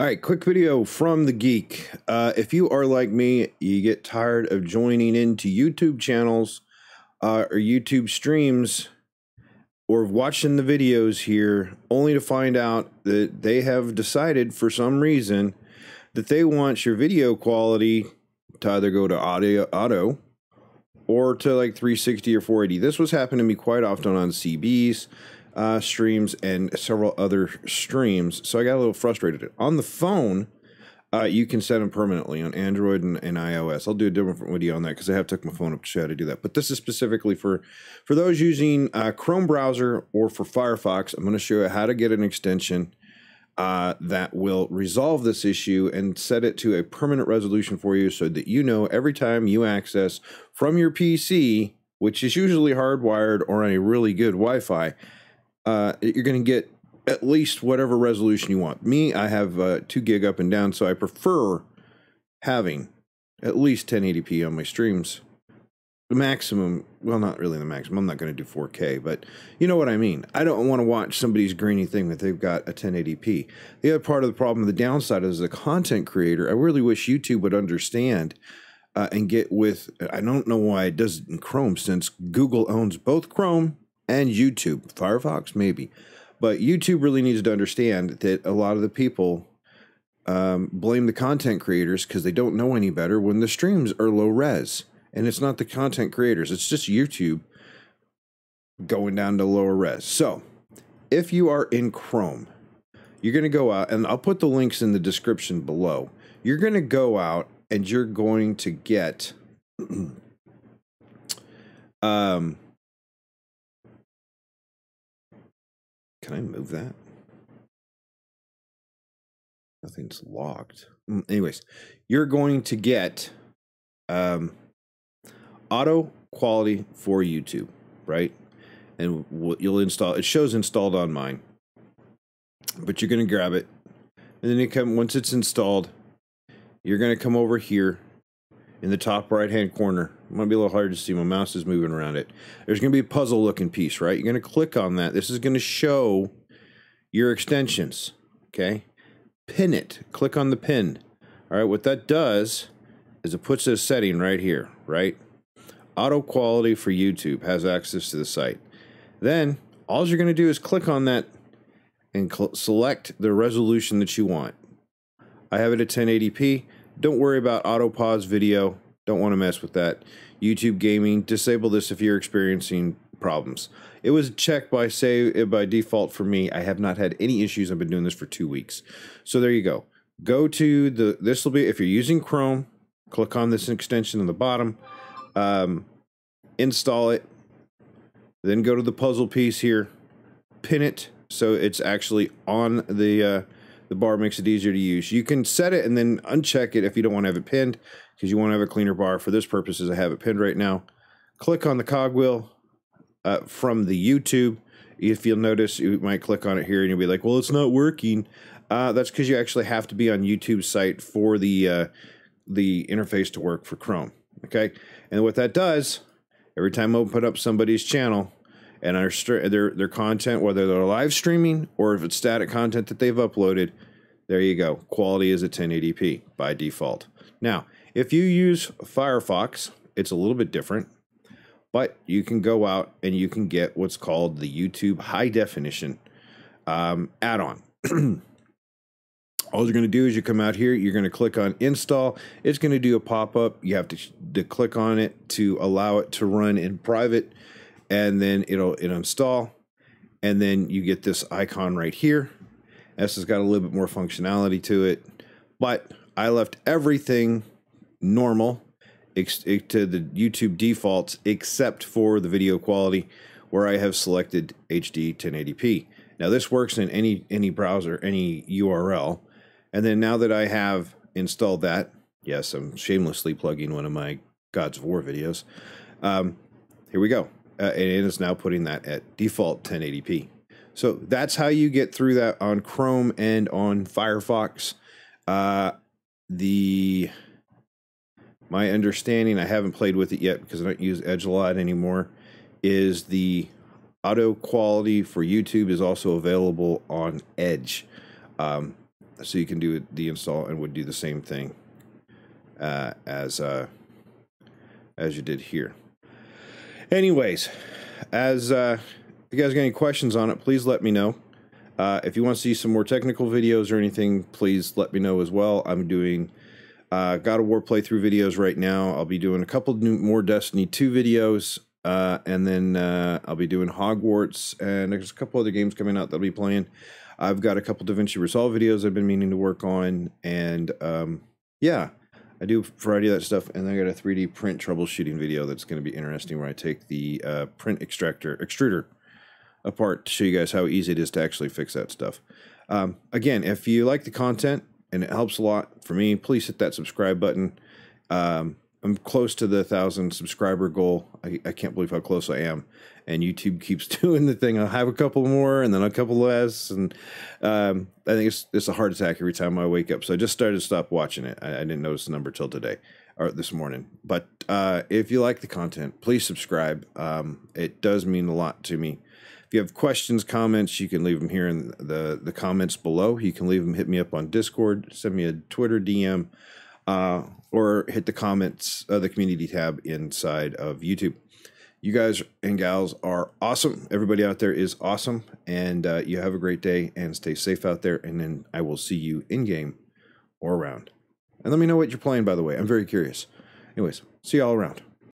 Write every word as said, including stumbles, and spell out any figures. All right, quick video from the geek. Uh, if you are like me, you get tired of joining into YouTube channels uh, or YouTube streams or watching the videos here only to find out that they have decided for some reason that they want your video quality to either go to audio, auto or to like three sixty or four eighty. This was happening to me quite often on C Bs. Uh, streams and several other streams, so I got a little frustrated. On the phone, uh, you can set them permanently on Android and, and iOS. I'll do a different video on that because I have took my phone up to show how to do that. But this is specifically for for those using uh, Chrome browser or for Firefox. I'm going to show you how to get an extension uh, that will resolve this issue and set it to a permanent resolution for you, so that you know every time you access from your P C, which is usually hardwired or on a really good Wi-Fi. Uh, you're going to get at least whatever resolution you want. Me, I have uh, two gig up and down, so I prefer having at least ten eighty p on my streams. The maximum, well, not really the maximum. I'm not going to do four K, but you know what I mean. I don't want to watch somebody's grainy thing that they've got a ten eighty p. The other part of the problem, the downside is the content creator. I really wish YouTube would understand uh, and get with, I don't know why it does it in Chrome, since Google owns both Chrome and YouTube, Firefox maybe, but YouTube really needs to understand that a lot of the people um, blame the content creators because they don't know any better when the streams are low res, and it's not the content creators, it's just YouTube going down to lower res. So if you are in Chrome, you're gonna go out, and I'll put the links in the description below. You're gonna go out and you're going to get um, can I move that? Nothing's locked. Anyways, you're going to get um, Auto Quality for YouTube, right? And you'll install, it shows installed on mine, but you're going to grab it. And then you come, once it's installed, you're going to come over here in the top right-hand corner. It might be a little hard to see. My mouse is moving around it. There's going to be a puzzle-looking piece, right? You're going to click on that. This is going to show your extensions, okay? Pin it. Click on the pin. All right, what that does is it puts a setting right here, right? Auto Quality for YouTube has access to the site. Then all you're going to do is click on that and select the resolution that you want. I have it at ten eighty p. Don't worry about auto pause video. Don't want to mess with that. YouTube gaming, disable this if you're experiencing problems. It was checked by save by default for me. I have not had any issues. I've been doing this for two weeks. So there you go. Go to the, this will be, if you're using Chrome, click on this extension on the bottom, um, install it, then go to the puzzle piece here, pin it so it's actually on the, uh, the bar. Makes it easier to use. You can set it and then uncheck it if you don't want to have it pinned, because you want to have a cleaner bar. For this purposes, I have it pinned right now. Click on the cogwheel uh, from the YouTube. If you'll notice, you might click on it here and you'll be like, well, it's not working. Uh, that's because you actually have to be on YouTube's site for the, uh, the interface to work for Chrome. Okay. And what that does, every time I open up somebody's channel and our their, their content, whether they're live streaming or if it's static content that they've uploaded, there you go. Quality is at ten eighty p by default. Now, if you use Firefox, it's a little bit different, but you can go out and you can get what's called the YouTube High Definition um, add-on. All you're going to do is you come out here, you're going to click on install. It's going to do a pop-up. You have to, to click on it to allow it to run in private, and then it'll, it'll install. And then you get this icon right here. This has got a little bit more functionality to it, but I left everything normal ex to the YouTube defaults except for the video quality, where I have selected H D ten eighty p. Now this works in any any browser, any U R L. And then now that I have installed that, yes, I'm shamelessly plugging one of my God of War videos. Um, here we go. Uh, and it is now putting that at default ten eighty p. So that's how you get through that on Chrome and on Firefox. Uh, the My understanding, I haven't played with it yet because I don't use Edge a lot anymore, is the Auto Quality for YouTube is also available on Edge. Um, so you can do the install and would do the same thing uh, as uh, as you did here. Anyways, as uh, if you guys got any questions on it, please let me know. Uh, if you want to see some more technical videos or anything, please let me know as well. I'm doing uh, God of War playthrough videos right now. I'll be doing a couple new, more Destiny two videos, uh, and then uh, I'll be doing Hogwarts, and there's a couple other games coming out that I'll be playing. I've got a couple DaVinci Resolve videos I've been meaning to work on, and um, yeah, I do a variety of that stuff, and then I got a three D print troubleshooting video that's going to be interesting where I take the uh, print extractor, extruder, apart to show you guys how easy it is to actually fix that stuff. Um, again, if you like the content and it helps a lot for me, please hit that subscribe button. Um, I'm close to the thousand subscriber goal. I, I can't believe how close I am. And YouTube keeps doing the thing. I'll have a couple more and then a couple less. And um, I think it's, it's a heart attack every time I wake up. So I just started to stop watching it. I, I didn't notice the number till today or this morning. But uh, if you like the content, please subscribe. Um, it does mean a lot to me. If you have questions, comments, you can leave them here in the, the comments below. You can leave them, hit me up on Discord, send me a Twitter D M, uh, or hit the comments, uh, the community tab inside of YouTube. You guys and gals are awesome. Everybody out there is awesome. And uh, you have a great day and stay safe out there. And then I will see you in game or around. And let me know what you're playing, by the way. I'm very curious. Anyways, see you all around.